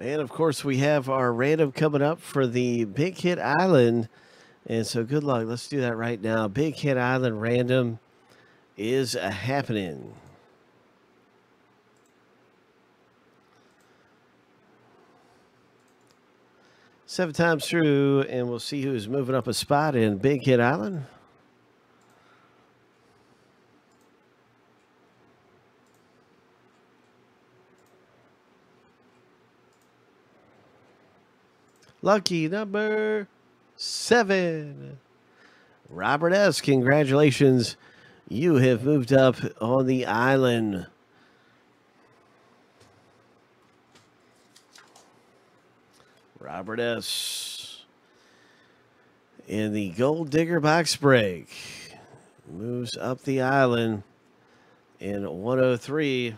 And of course we have our random coming up for the Big Hit Island. And so good luck. Let's do that right now. Big Hit Island random is happening. Seven times through, and we'll see who's moving up a spot in Big Hit Island. Lucky number 7, Robert S. Congratulations. You have moved up on the island. Robert S. in the Gold Digger box break moves up the island in 103.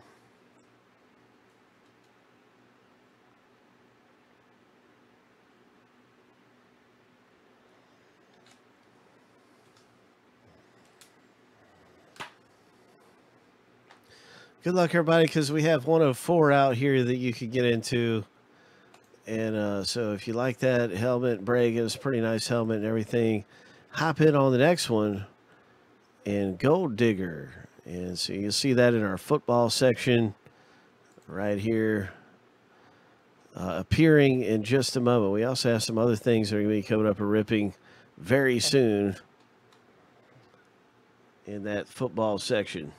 Good luck, everybody, because we have 104 out here that you could get into. And so if you like that helmet, Breg is a pretty nice helmet and everything. Hop in on the next one and Gold Digger. And so you'll see that in our football section right here, appearing in just a moment. We also have some other things that are going to be coming up and ripping very soon in that football section.